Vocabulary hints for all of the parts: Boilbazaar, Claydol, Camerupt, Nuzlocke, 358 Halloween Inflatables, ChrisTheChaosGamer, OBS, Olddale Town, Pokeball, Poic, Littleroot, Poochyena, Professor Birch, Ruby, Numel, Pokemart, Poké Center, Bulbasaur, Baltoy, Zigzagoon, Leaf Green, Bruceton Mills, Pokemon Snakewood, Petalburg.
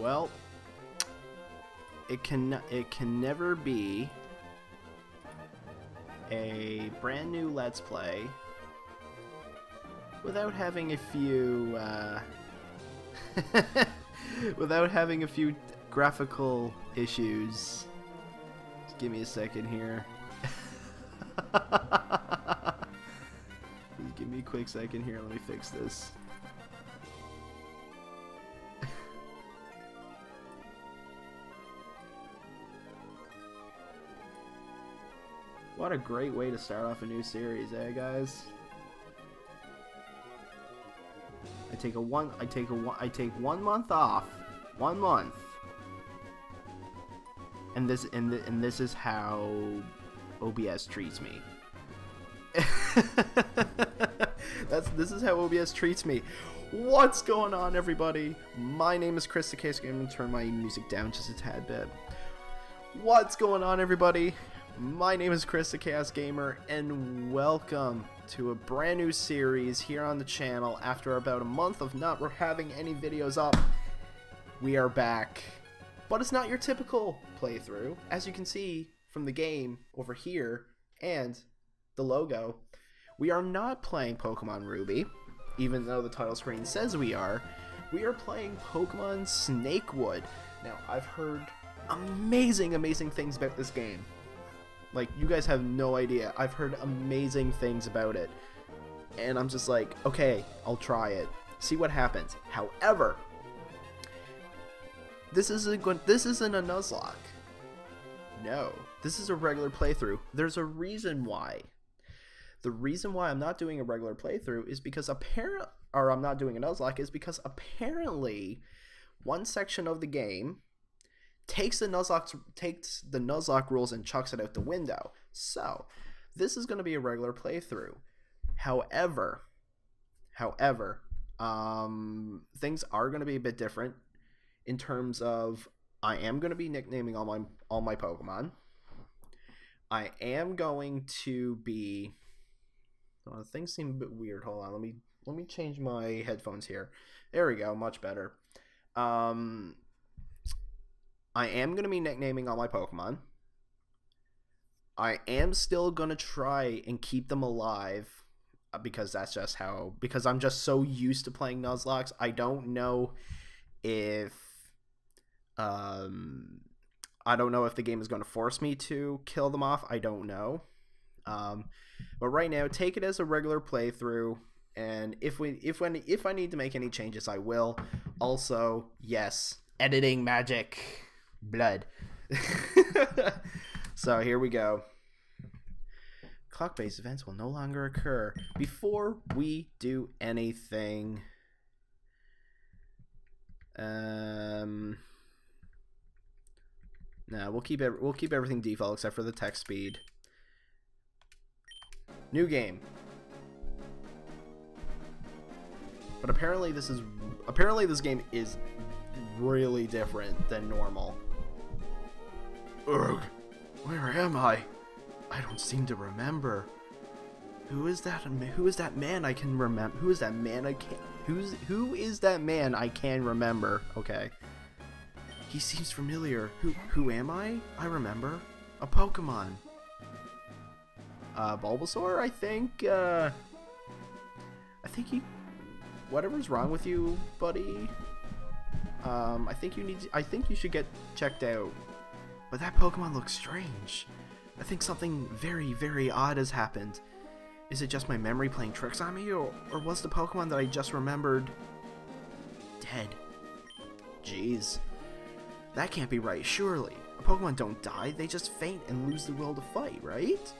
Well, it can never be a brand new Let's Play without having a few without having a few graphical issues. Just give me a second here. Just give me a quick second here. Let me fix this. What a great way to start off a new series, eh, guys? I take 1 month off. 1 month. And this is how OBS treats me. This is how OBS treats me. What's going on, everybody? My name is Chris the Case. I'm gonna turn my music down just a tad bit. What's going on, everybody? My name is Chris the Chaos Gamer, and welcome to a brand new series here on the channel. After about a month of not having any videos up, we are back. But it's not your typical playthrough, as you can see from the game over here and the logo. We are not playing Pokemon Ruby, even though the title screen says we are. We are playing Pokemon Snakewood. Now, I've heard amazing, amazing things about this game. Like, you guys have no idea. I've heard amazing things about it. And I'm just like, okay, I'll try it. See what happens. However, this isn't a Nuzlocke. No. This is a regular playthrough. There's a reason why. The reason why I'm not doing a regular playthrough is because I'm not doing a Nuzlocke is because apparently one section of the game takes the Nuzlocke rules and chucks it out the window. So, this is going to be a regular playthrough. However, things are going to be a bit different in terms of I am going to be nicknaming all my Pokemon. I am going to be things seem a bit weird. Hold on, let me change my headphones here. There we go, much better. I am going to be nicknaming all my Pokemon. I am still going to try and keep them alive because that's just how... Because I'm just so used to playing Nuzlocke. I don't know if... I don't know if the game is going to force me to kill them off. I don't know. But right now, take it as a regular playthrough. And if I need to make any changes, I will. Also, yes, editing magic... blood. So here we go. Clock-based events will no longer occur. Before we do anything, no, we'll keep everything default except for the text speed. New game. But apparently this game is really different than normal. Ugh, where am I? I don't seem to remember. Who is that man I can remember? Okay. He seems familiar. Who am I? I remember. A Pokemon. Bulbasaur, I think. Whatever's wrong with you, buddy. I think you should get checked out. But that Pokemon looks strange. I think something very, very odd has happened. Is it just my memory playing tricks on me, or was the Pokemon that I just remembered dead? Jeez. That can't be right, surely. A Pokemon don't die, they just faint and lose the will to fight, right?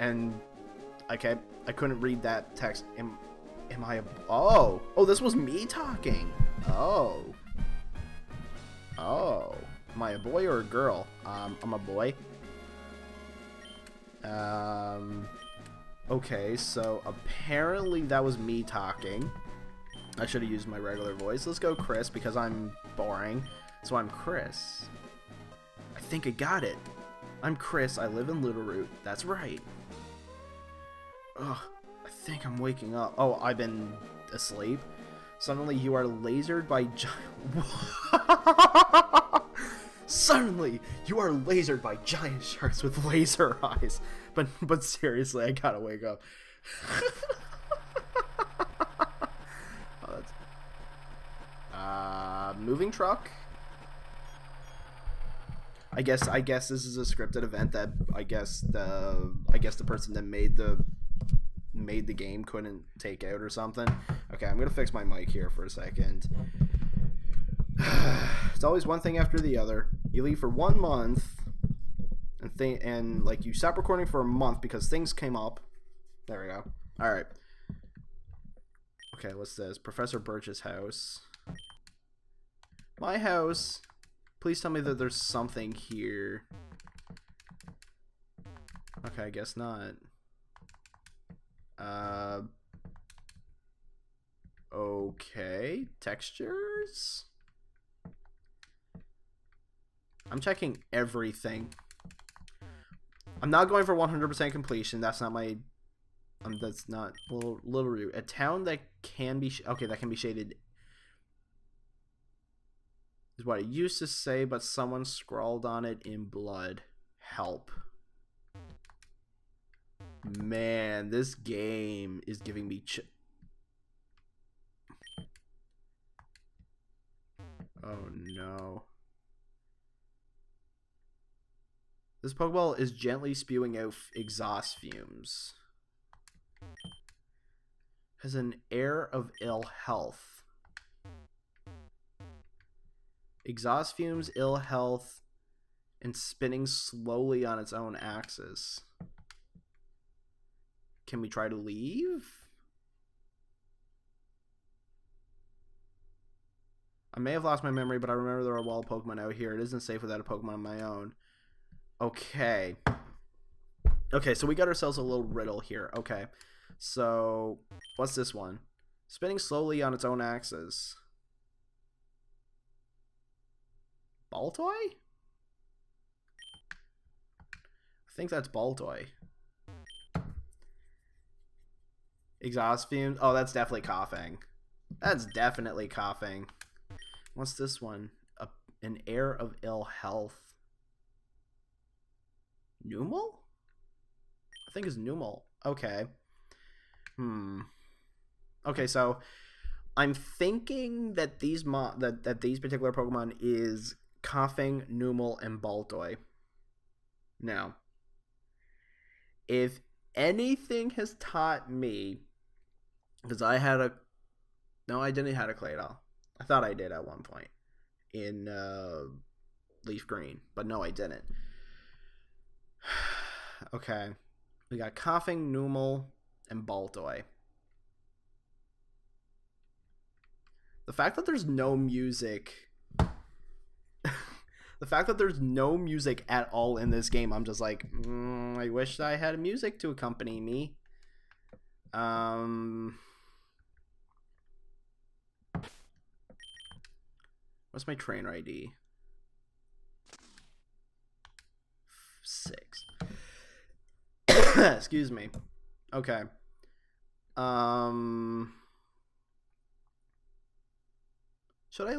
And, okay, I couldn't read that text. Am I a... Oh! Oh, this was me talking! Oh. Oh. Am I a boy or a girl? I'm a boy. Okay, so apparently that was me talking. I should have used my regular voice. Let's go Chris, because I'm boring. So I'm Chris. I think I got it. I'm Chris. I live in Littleroot. That's right. Ugh. I think I'm waking up. Oh, I've been asleep. Suddenly you are lasered by giant... Suddenly, you are lasered by giant sharks with laser eyes. But seriously, I gotta wake up. Oh, that's... moving truck. I guess this is a scripted event that I guess the person that made the game couldn't take out or something. Okay, I'm gonna fix my mic here for a second. It's always one thing after the other. You leave for 1 month, and like you stop recording for a month because things came up. There we go. All right. Okay, what's this? Professor Birch's house. My house. Please tell me that there's something here. Okay, I guess not. Okay, textures. I'm checking everything. I'm not going for 100% completion. That's not my. That's not Littleroot. A town that can be that can be shaded is what it used to say, but someone scrawled on it in blood. Help. Man, this game is giving me oh no. This Pokeball is gently spewing out exhaust fumes. Has an air of ill health. Exhaust fumes, ill health, and spinning slowly on its own axis. Can we try to leave? I may have lost my memory, but I remember there are wild Pokemon out here. It isn't safe without a Pokemon of my own. Okay. Okay, so we got ourselves a little riddle here. Okay. So, what's this one? Spinning slowly on its own axis. Baltoy? I think that's Baltoy. Exhaust fumes. Oh, that's definitely coughing. That's definitely coughing. What's this one? An air of ill health. Numel? I think it's Numel. Okay. Okay, so I'm thinking that these particular Pokemon is coughing, Numel, and Baltoy. Now, if anything has taught me, because I had a I didn't have a Claydol. I thought I did at one point in Leaf Green, but no, I didn't. Okay, we got coughing, Numel, and Baltoy. The fact that there's no music, the fact that there's no music at all in this game, I'm just like, I wish I had music to accompany me. What's my trainer ID? 6. Excuse me. Okay. Should I?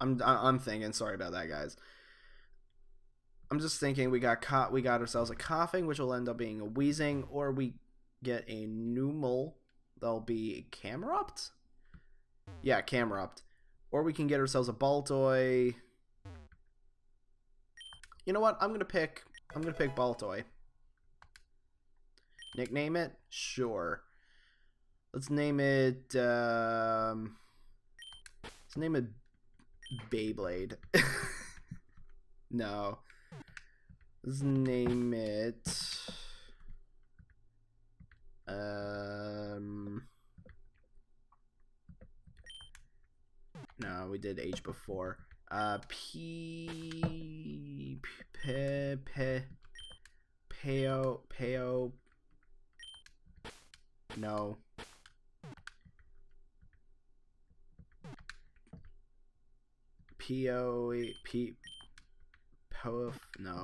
I'm thinking. Sorry about that, guys. I'm just thinking we got ourselves a coughing, which will end up being a wheezing, or we get a Numel. That'll be a Camerupt. Yeah, Camerupt. Or we can get ourselves a Baltoy. You know what? I'm gonna pick Baltoy. Nickname it? Sure. Let's name it Beyblade. No. Let's name it no, we did H before. Peo. No. Poef. No.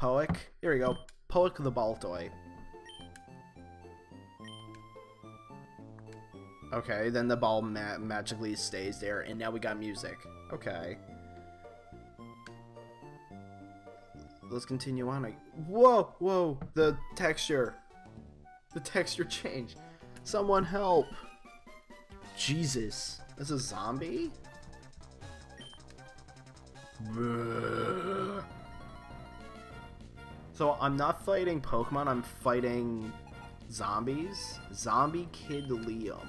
Poic. Here we go. Poic the Baltoy. Okay, then the ball magically stays there, and now we got music. Okay. Let's continue on. Whoa, whoa, the texture changed. Someone help. Jesus, that's a zombie? So I'm not fighting Pokemon, I'm fighting zombies. Zombie Kid Liam.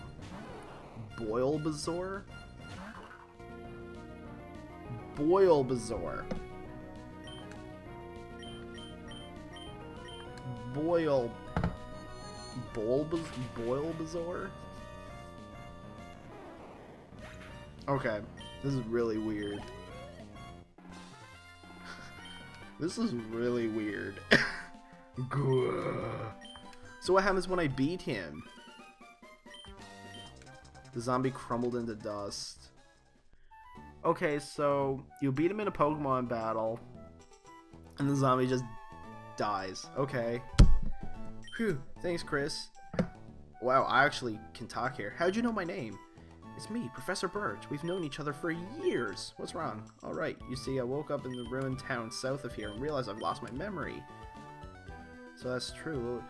Boilbazaar? Boilbazaar. Boilbazaar? Okay, this is really weird. This is really weird. So what happens when I beat him? The zombie crumbled into dust. Okay, so you beat him in a Pokemon battle, and the zombie just dies. Okay. Phew, thanks, Chris. Wow, I actually can talk here. How'd you know my name? It's me, Professor Birch. We've known each other for years. What's wrong? All right, you see, I woke up in the ruined town south of here and realized I've lost my memory. So that's true.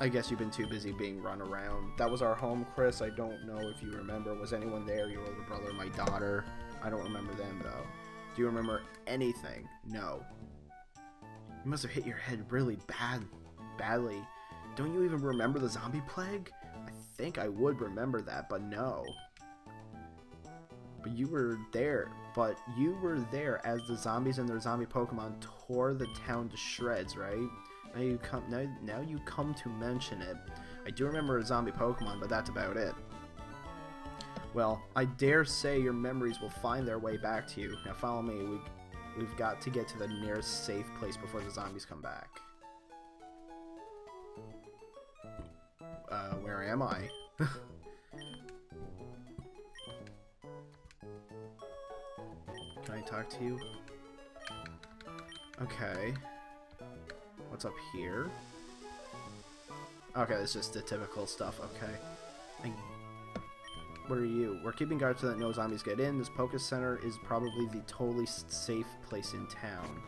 I guess you've been too busy being run around. That was our home, Chris. I don't know if you remember. Was anyone there? Your older brother, my daughter? I don't remember them, though. Do you remember anything? No. You must have hit your head really badly. Don't you even remember the zombie plague? I think I would remember that, but no. But you were there as the zombies and their zombie Pokemon tore the town to shreds, right? Now you come to mention it. I do remember a zombie Pokemon, but that's about it. Well, I dare say your memories will find their way back to you. Now follow me. We've got to get to the nearest safe place before the zombies come back. Where am I? Can I talk to you? Okay. What's up here? Okay, it's just the typical stuff. Okay. What are you? We're keeping guard so that no zombies get in. This Poké Center is probably the totally safe place in town.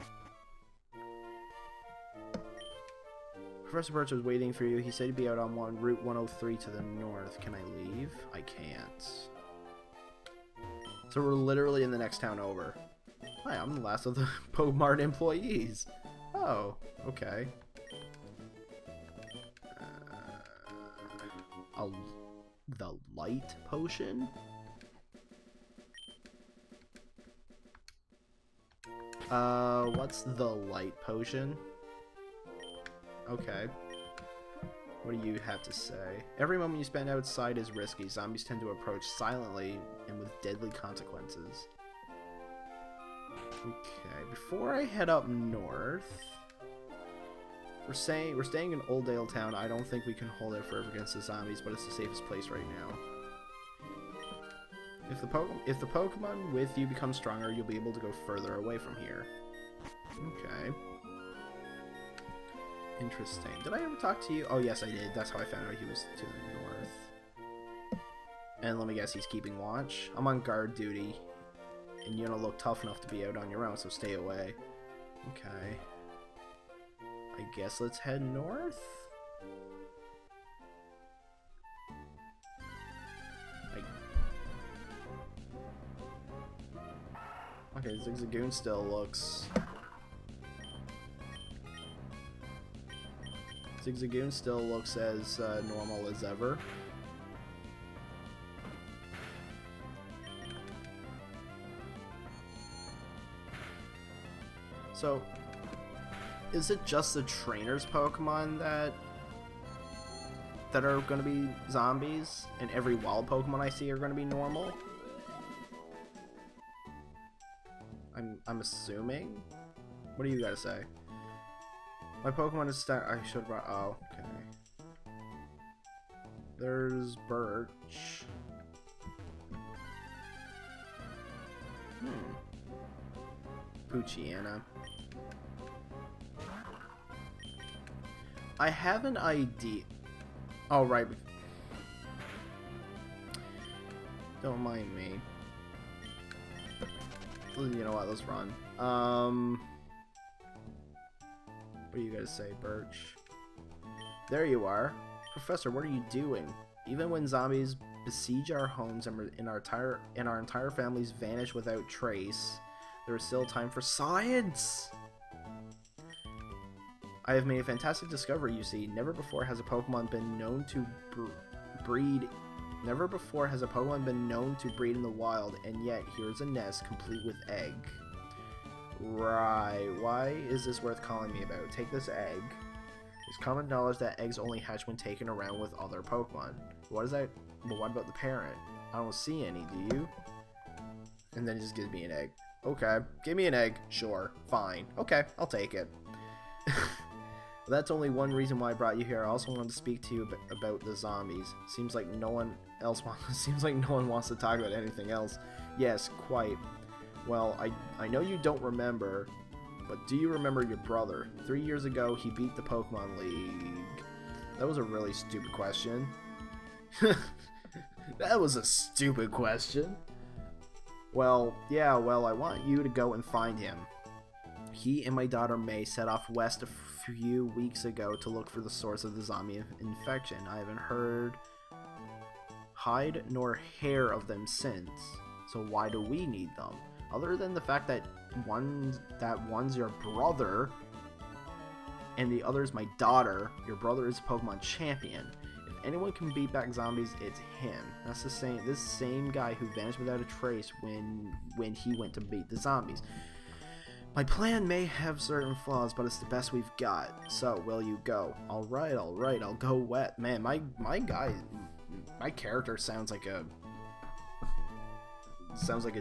Professor Birch was waiting for you. He said he'd be out on Route 103 to the north. Can I leave? I can't. So we're literally in the next town over. Hi, I'm the last of the Pokemart employees. Oh, okay. The light potion? What's the light potion? Okay. What do you have to say? Every moment you spend outside is risky. Zombies tend to approach silently and with deadly consequences. Okay, before I head up north, we're staying in Olddale Town. I don't think we can hold it forever against the zombies, but it's the safest place right now. If the Pokemon with you become stronger, you'll be able to go further away from here. Okay. Interesting. Did I ever talk to you? Oh yes, I did. That's how I found out he was to the north. And let me guess, he's keeping watch. I'm on guard duty, and you don't look tough enough to be out on your own, so stay away. Okay. I guess let's head north? Okay, Zigzagoon still looks... Zigzagoon still looks as normal as ever. So... is it just the trainers Pokemon that are going to be zombies, and every wild Pokemon I see are going to be normal? I'm assuming. What do you got to say? My Pokemon is stuck. I should. Oh, okay. There's Birch. Poochyena. I have an idea. Oh, right. Don't mind me. You know what? Let's run. What do you guys say, Birch? There you are. Professor, what are you doing? Even when zombies besiege our homes and our entire families vanish without trace, there is still time for science! I have made a fantastic discovery, you see. Never before has a Pokemon been known to breed. Never before has a Pokemon been known to breed in the wild, and yet here's a nest complete with egg. Right, why is this worth calling me about? Take this egg. It's common knowledge that eggs only hatch when taken around with other Pokemon. What is that? But what about the parent? I don't see any, do you? And then it just gives me an egg. Okay, give me an egg. Sure, fine. Okay, I'll take it. Well, that's only one reason why I brought you here. I also wanted to speak to you about the zombies. Seems like no one wants to talk about anything else. Yes, quite. Well, I know you don't remember, but do you remember your brother? 3 years ago, he beat the Pokemon League. That was a really stupid question. That was a stupid question. Well, yeah, well, I want you to go and find him. He and my daughter May set off west to few weeks ago to look for the source of the zombie infection. I haven't heard hide nor hair of them since. So why do we need them? Other than the fact that one's your brother and the other's my daughter, your brother is a Pokemon champion. If anyone can beat back zombies, it's him. That's the same guy who vanished without a trace when he went to beat the zombies. My plan may have certain flaws, but it's the best we've got. So, will you go? Alright, I'll go wet. Man, my character sounds like a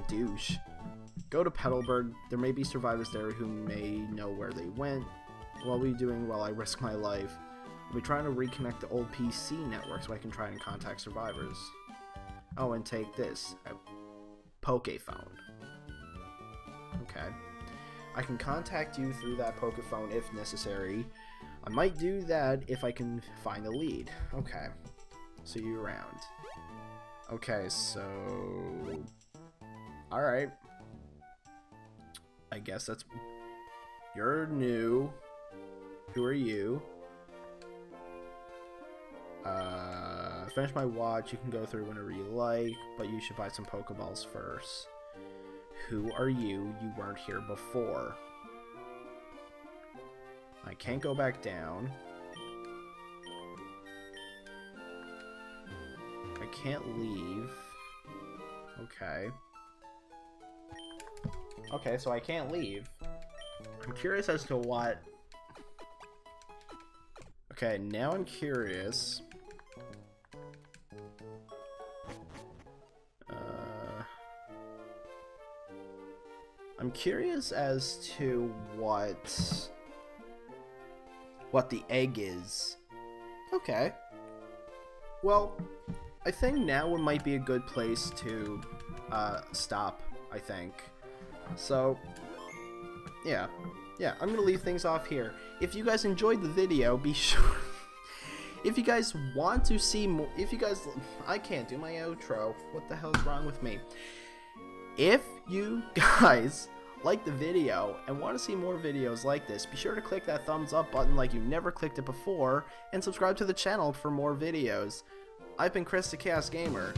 douche. Go to Petalburg. There may be survivors there who may know where they went. What are you doing while I risk my life? I'll be trying to reconnect the old PC network so I can try and contact survivors. Oh, and take this. A Poképhone. Okay. I can contact you through that Poképhone if necessary. I might do that if I can find a lead. Okay. So you around. Okay, so... Alright. I guess that's... You're new. Who are you? Finish my watch. You can go through whenever you like, but you should buy some Pokeballs first. Who are you? You weren't here before. I can't go back down. I can't leave. Okay. Okay, so I can't leave. I'm curious as to what... Okay, now I'm curious. I'm curious as to what the egg is. Okay. Well, I think now it might be a good place to stop, I think. So, yeah. Yeah, I'm going to leave things off here. If you guys enjoyed the video, be sure... If you guys want to see more... If you guys... I can't do my outro. What the hell is wrong with me? If you guys like the video and want to see more videos like this, be sure to click that thumbs up button like you never clicked it before, and subscribe to the channel for more videos. I've been Chris the Chaos Gamer,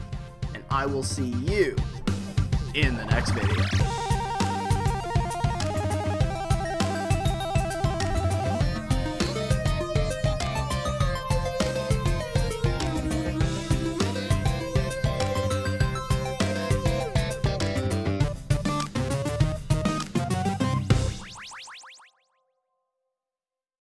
and I will see you in the next video.